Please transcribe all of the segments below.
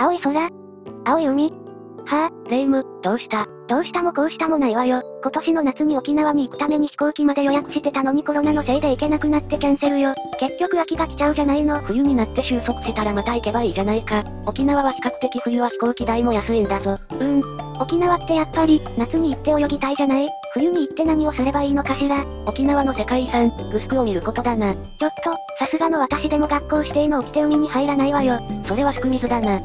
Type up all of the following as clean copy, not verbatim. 青い空、青い海。はぁ、霊夢、どうしたもこうしたもないわよ。今年の夏に沖縄に行くために飛行機まで予約してたのにコロナのせいで行けなくなってキャンセルよ。結局秋が来ちゃうじゃないの。冬になって収束したらまた行けばいいじゃないか。沖縄は比較的冬は飛行機代も安いんだぞ。沖縄ってやっぱり、夏に行って泳ぎたいじゃない？冬に行って何をすればいいのかしら。沖縄の世界遺産、グスクを見ることだな。ちょっと、さすがの私でも学校指定のを着て海に入らないわよ。それはスク水だな。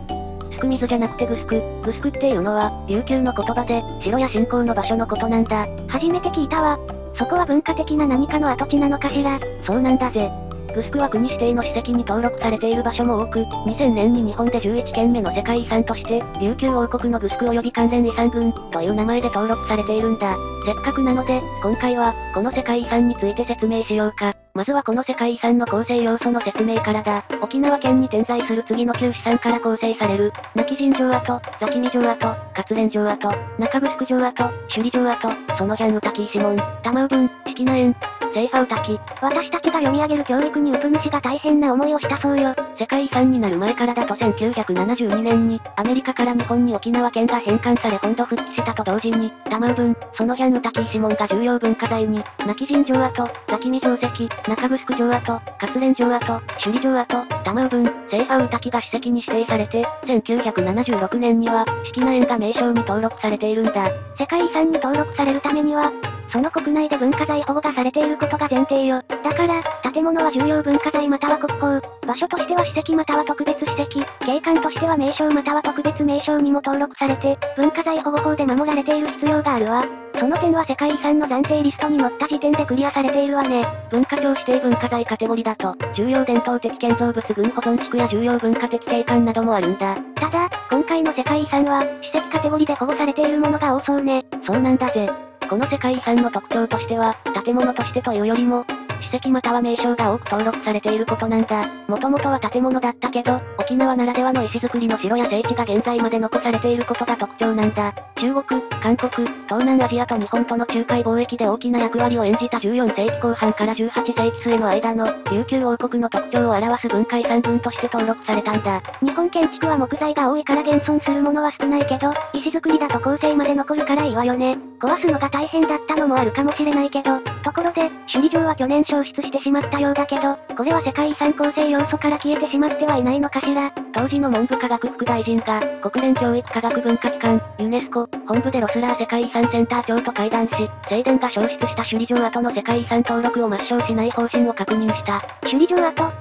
スク水じゃなくてグスク。グスクっていうのは、琉球の言葉で、城や信仰の場所のことなんだ。初めて聞いたわ。そこは文化的な何かの跡地なのかしら。そうなんだぜ。グスクは国指定の史跡に登録されている場所も多く、2000年に日本で11件目の世界遺産として、琉球王国のグスク及び関連遺産群という名前で登録されているんだ。せっかくなので、今回は、この世界遺産について説明しようか。まずはこの世界遺産の構成要素の説明からだ。沖縄県に点在する次の9資産から構成される、今帰仁城跡、座喜味城跡、勝連城跡、中城城跡、首里城跡、その辺滝石門、玉生分、式名園、西方滝。私たちが読み上げる教育にウプ主が大変な思いをしたそうよ。世界遺産になる前からだと1972年にアメリカから日本に沖縄県が返還され本土復帰したと同時に、玉生分、その辺滝石門が重要文化財に、今帰仁城跡、座喜味城跡、中城城跡、勝連城跡、首里城跡、玉生分、西方滝が史跡に指定されて、1976年には、式名園が名称に登録されているんだ。世界遺産に登録されるためには、その国内で文化財保護がされていることが前提よ。だから、建物は重要文化財または国宝、場所としては史跡または特別史跡、景観としては名勝または特別名勝にも登録されて、文化財保護法で守られている必要があるわ。その点は世界遺産の暫定リストに載った時点でクリアされているわね。文化庁指定文化財カテゴリだと、重要伝統的建造物群保存地区や重要文化的景観などもあるんだ。ただ、今回の世界遺産は、史跡カテゴリで保護されているものが多そうね。そうなんだぜ。この世界遺産の特徴としては、建物としてというよりも、史跡または名称が多く登録されていることなんだ。もともとは建物だったけど、沖縄ならではの石造りの城や聖地が現在まで残されていることが特徴なんだ。中国、韓国、東南アジアと日本との仲介貿易で大きな役割を演じた14世紀後半から18世紀末の間の琉球王国の特徴を表す文化遺産群として登録されたんだ。日本建築は木材が多いから現存するものは少ないけど、石造りだと後世まで残るからいいわよね。壊すのが大変だったのもあるかもしれないけど、ところで、首里城は去年消失してしまったようだけど、これは世界遺産構成要素から消えてしまってはいないのかしら。当時の文部科学副大臣が、国連教育科学文化機関、ユネスコ、本部でロスラー世界遺産センター長と会談し、正殿が消失した首里城跡の世界遺産登録を抹消しない方針を確認した。首里城跡？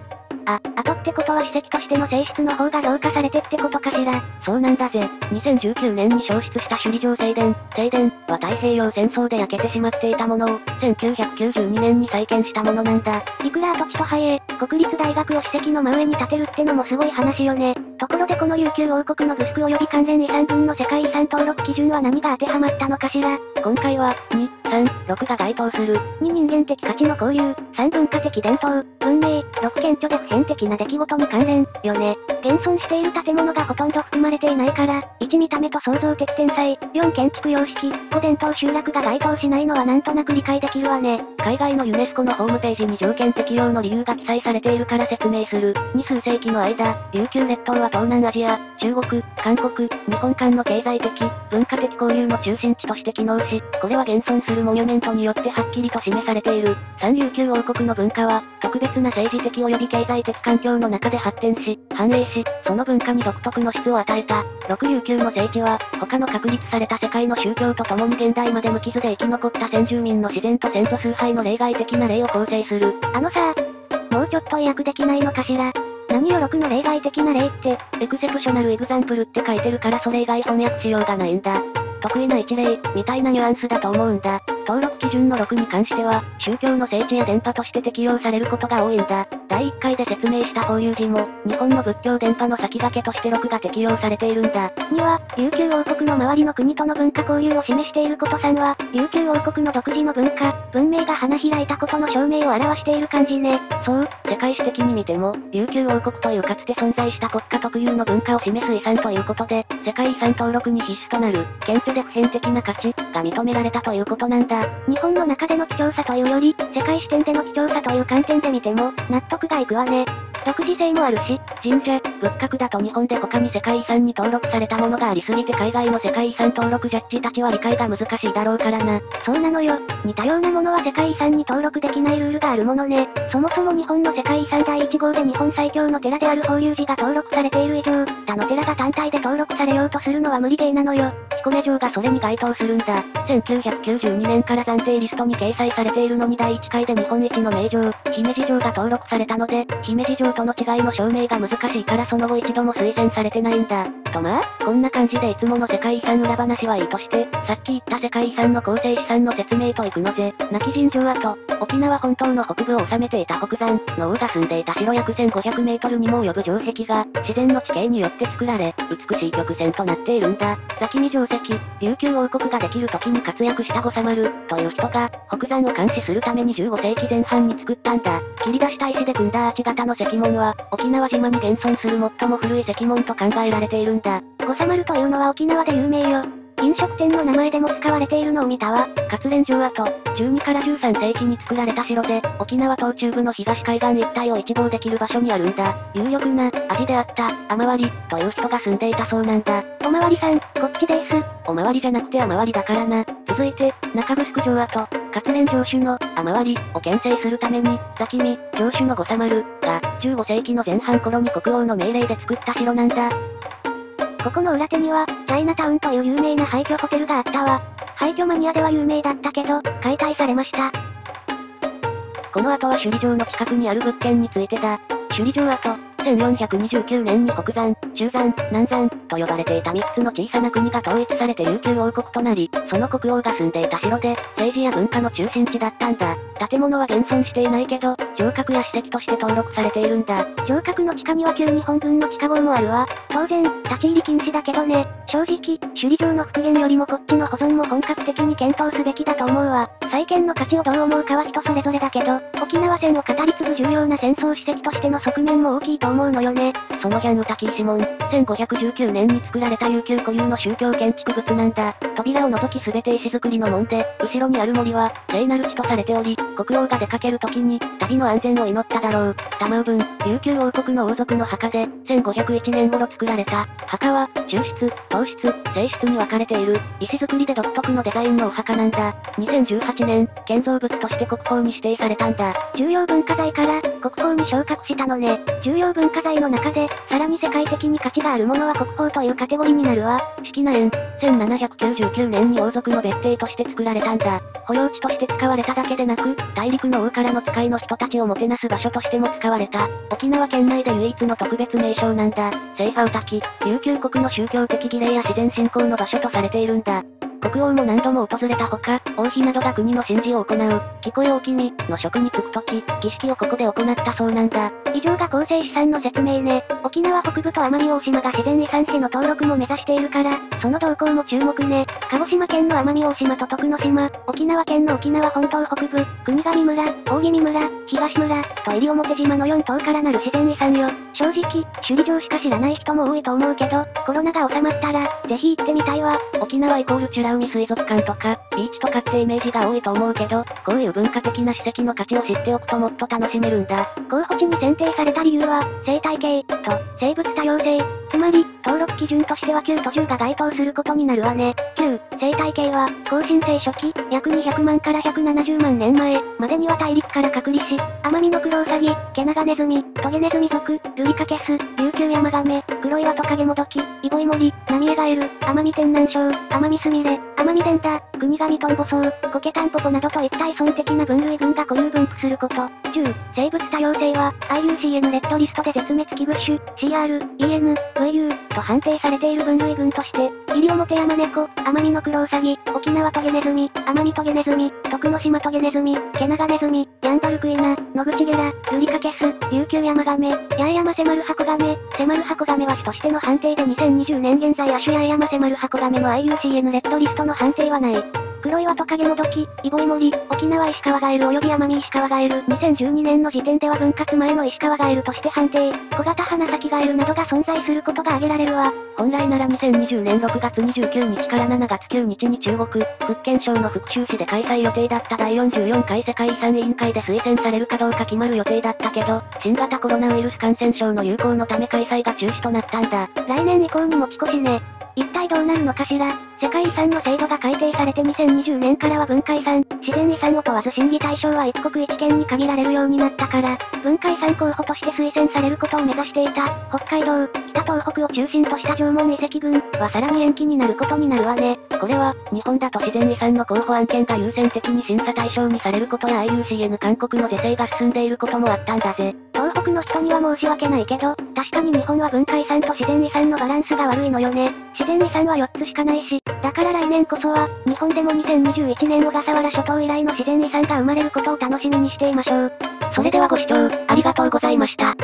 あとってことは史跡としての性質の方が評価されてってことかしら。そうなんだぜ。2019年に消失した首里城正殿。正殿は太平洋戦争で焼けてしまっていたものを、1992年に再建したものなんだ。いくら跡地とはいえ、国立大学を史跡の真上に建てるってのもすごい話よね。ところでこの琉球王国のグスク及び関連遺産群の世界遺産登録基準は何が当てはまったのかしら。今回は、2、3、6が該当する。2、人間的価値の交流。3、文化的伝統、文明。6、顕著で普遍的な出来事に関連、よね。現存している建物がほとんど含まれていないから、1、見た目と創造的天才。4、建築様式。5、伝統集落が該当しないのはなんとなく理解できるわね。海外のユネスコのホームページに条件適用の理由が記載されているから説明する。2、数世紀の間、琉球列島は東南アジア、中国、韓国、日本間の経済的、文化的交流の中心地として機能し、これは現存するモニュメントによってはっきりと示されている。3、琉球王国の文化は、特別な政治的及び経済的環境の中で発展し、繁栄し、その文化に独特の質を与えた。6、琉球の聖地は、他の確立された世界の宗教と共に現代まで無傷で生き残った先住民の自然と先祖崇拝の例外的な例を構成する。もうちょっと意訳できないのかしら。何よ6の例外的な例って、エクセプショナルエグザンプルって書いてるからそれ以外翻訳しようがないんだ。得意な一例、みたいなニュアンスだと思うんだ。登録基準の6に関しては、宗教の聖地や伝播として適用されることが多いんだ。第1回で説明した法有寺も、日本の仏教伝播の先駆けとして6が適用されているんだ。2は、琉球王国の周りの国との文化交流を示していること。3は、琉球王国の独自の文化、文明が花開いたことの証明を表している感じね。そう、世界史的に見ても、琉球王国というかつて存在した国家特有の文化を示す遺産ということで、世界遺産登録に必須となる、顕著で普遍的な価値が認められたということなんだ。日本の中での貴重さというより、世界視点での貴重さという観点で見ても、納得がいくわね。独自性もあるし、神社、仏閣だと日本で他に世界遺産に登録されたものがありすぎて海外の世界遺産登録ジャッジたちは理解が難しいだろうからな。そうなのよ。似たようなものは世界遺産に登録できないルールがあるものね。そもそも日本の世界遺産第1号で日本最強の寺である法隆寺が登録されている以上、他の寺が単体で登録されようとするのは無理ゲーなのよ。彦根城がそれに該当するんだ。1992年から暫定リストに掲載されているのに第1回で日本一の名城、姫路城が登録されたので、姫路城との違いの証明が難しいからその後一度も推薦されてないんだ。とまあ、こんな感じでいつもの世界遺産裏話はいいとして、さっき言った世界遺産の構成資産の説明と行くのぜ。今帰仁城跡、沖縄本島の北部を治めていた北山の王が住んでいた城約1500メートルにも及ぶ城壁が、自然の地形によって作られ、美しい曲線となっているんだ。座喜味城跡、琉球王国ができる時に活躍した後サマル、という人が、北山を監視するために15世紀前半に作ったんだ。切り出した石で組んだアーチ型の石門は、沖縄島に現存する最も古い石門と考えられているんだ。後サマルというのは沖縄で有名よ。飲食店の名前でも使われているのを見たわ。勝連城跡、12から13世紀に作られた城で、沖縄島中部の東海岸一帯を一望できる場所にあるんだ。有力な、味であった、あまわり、という人が住んでいたそうなんだ。おまわりさん、こっちです。おまわりじゃなくてあまわりだからな。続いて、中城城跡、勝連城主の、あまわり、を牽制するために、座喜味城主の後サマル、が、15世紀の前半頃に国王の命令で作った城なんだ。ここの裏手には、チャイナタウンという有名な廃墟ホテルがあったわ。廃墟マニアでは有名だったけど、解体されました。この後は首里城の近くにある物件についてだ。首里城跡、1429年に北山、中山、南山、と呼ばれていた3つの小さな国が統一されて琉球王国となり、その国王が住んでいた城で、政治や文化の中心地だったんだ。建物は現存していないけど、城郭や史跡として登録されているんだ。城郭の地下には旧日本軍の地下壕もあるわ。当然、立ち入り禁止だけどね。正直、首里城の復元よりもこっちの保存も本格的に検討すべきだと思うわ。再建の価値をどう思うかは人それぞれだけど、沖縄戦を語り継ぐ重要な戦争史跡としての側面も大きいと思うのよね。その辺の滝石門、1519年に作られた琉球固有の宗教建築物なんだ。扉を除き全て石造りの門で、後ろにある森は、聖なる地とされており、国王が出かける時に、旅の安全を祈っただろう。玉尾文、琉球王国の王族の墓で、1501年頃作られた。墓は、中室、東室、正室に分かれている、石造りで独特のデザインのお墓なんだ。2018年、建造物として国宝に指定されたんだ。重要文化財から、国宝に昇格したのね。重要文化財の中で、さらに世界的に価値があるものは国宝というカテゴリーになるわ。式名園、1799年に王族の別邸として作られたんだ。保養地として使われただけでなく、大陸の王からの使いの人たちをもてなす場所としても使われた。沖縄県内で唯一の特別名称なんだ。聖ファウ滝、琉球国の宗教的儀礼や自然信仰の場所とされているんだ。国王も何度も訪れたほか、王妃などが国の神事を行う、貴子やおきみの職に就くとき、儀式をここで行ったそうなんだ。以上が構成資産の説明ね。沖縄北部と奄美大島が自然遺産への登録も目指しているから、その動向も注目ね。鹿児島県の奄美大島と徳之島、沖縄県の沖縄本島北部、国頭村、大宜味村、東村、と西表島の4島からなる自然遺産よ。正直、首里城しか知らない人も多いと思うけど、コロナが収まったら、ぜひ行ってみたいわ。沖縄イコールチュラ海水族館とか、ビーチとかってイメージが多いと思うけど、こういう文化的な史跡の価値を知っておくともっと楽しめるんだ。候補地に選定された理由は、生態系と生物多様性、つまり、登録基準としては9と10が該当することになるわね。9、生態系は、後新世初期、約200万から170万年前までには大陸から隔離し、奄美のクロウサギ、ケナガネズミ、トゲネズミ属、ルリカケス、琉球ヤマガメ、黒岩トカゲモドキ、イボイモリ、ナミエガエル、奄美天南症、奄美スミレ、奄美デンダ、国頭トンボソウ、コケタンポポなどといった依存的な分類群が固有分布すること。10、生物多様性は、IUCN レッドリストで絶滅危惧種、CR、EN、VU、と判定されている分類群として、西表ヤマネコ、奄美のクロウサギ、沖縄トゲネズミ、奄美トゲネズミ、徳之島トゲネズミ、ケナガネズミ、ヤンバルクイナ、ノグチゲラ、ルリカケス、琉球ヤマガメ、ヤエヤマセマルハコガメ、セマルハコガメは種としての判定で2020年現在亜種ヤエヤマセマルハコガメの IUCN レッドリストの判定はない。黒岩トカゲもどき、イボイモリ、沖縄石川ガエル及び奄美石川ガエル。2012年の時点では分割前の石川ガエルとして判定、小型花咲ガエルなどが存在することが挙げられるわ。本来なら2020年6月29日から7月9日に中国、福建省の福州市で開催予定だった第44回世界遺産委員会で推薦されるかどうか決まる予定だったけど、新型コロナウイルス感染症の流行のため開催が中止となったんだ。来年以降に持ち越しね。一体どうなるのかしら。世界遺産の制度が改定されて2020年からは文化遺産、自然遺産を問わず審議対象は一国一県に限られるようになったから、文化遺産候補として推薦されることを目指していた、北海道、北東北を中心とした縄文遺跡群はさらに延期になることになるわね。これは、日本だと自然遺産の候補案件が優先的に審査対象にされることや IUCN 勧告の是正が進んでいることもあったんだぜ。東北の人には申し訳ないけど、確かに日本は文化遺産と自然遺産のバランスが悪いのよね。自然遺産は4つしかないし、だから来年こそは、日本でも2021年小笠原諸島以来の自然遺産が生まれることを楽しみにしていましょう。それではご視聴、ありがとうございました。